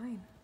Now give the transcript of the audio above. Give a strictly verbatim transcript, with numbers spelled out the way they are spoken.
fine.